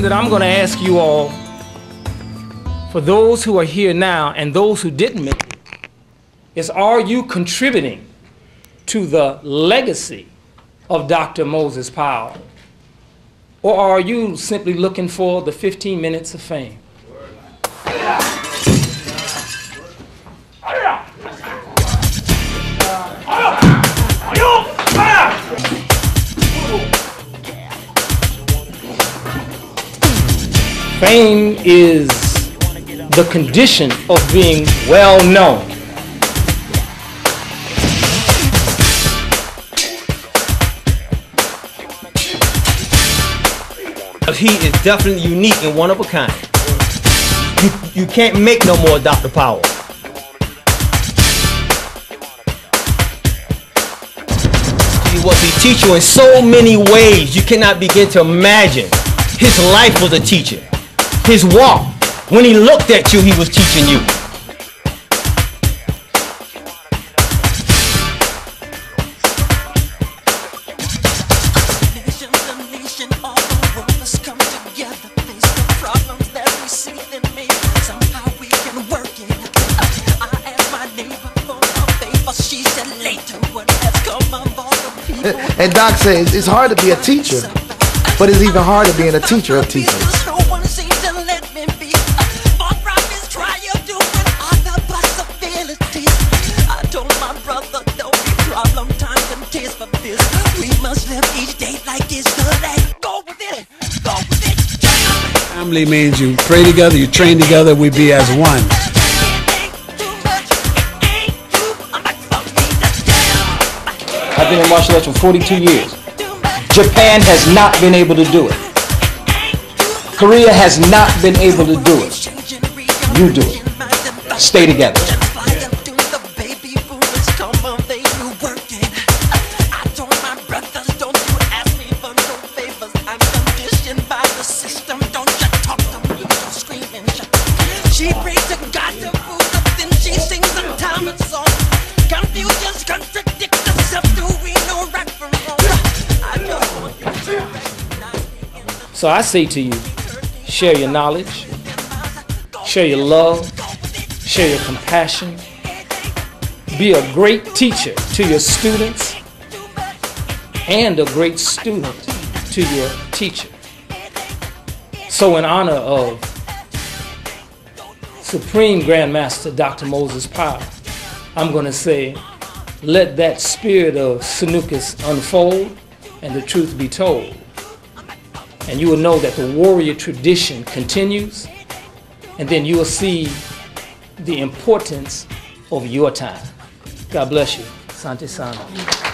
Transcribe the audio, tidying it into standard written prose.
question that I'm going to ask you all, for those who are here now and those who didn't make it, is are you contributing to the legacy of Dr. Moses Powell? Or are you simply looking for the 15 minutes of fame? Fame is the condition of being well known. He is definitely unique and one of a kind. You can't make no more Dr. Powell. He was a teacher in so many ways you cannot begin to imagine. His life was a teacher. His walk, when he looked at you, he was teaching you. And Doc says it's hard to be a teacher, but it's even harder being a teacher of teachers. Family means you pray together, you train together, we be as one. I've been in martial arts for 42 years. Japan has not been able to do it. Korea has not been able to do it. You do it. Stay together. So I say to you, share your knowledge, share your love, share your compassion, be a great teacher to your students and a great student to your teacher. So in honor of Supreme Grand Master Dr. Moses Powell, I'm going to say, let that spirit of Sanukis unfold and the truth be told. And you will know that the warrior tradition continues, and then you will see the importance of your time. God bless you. Sanchin Sano.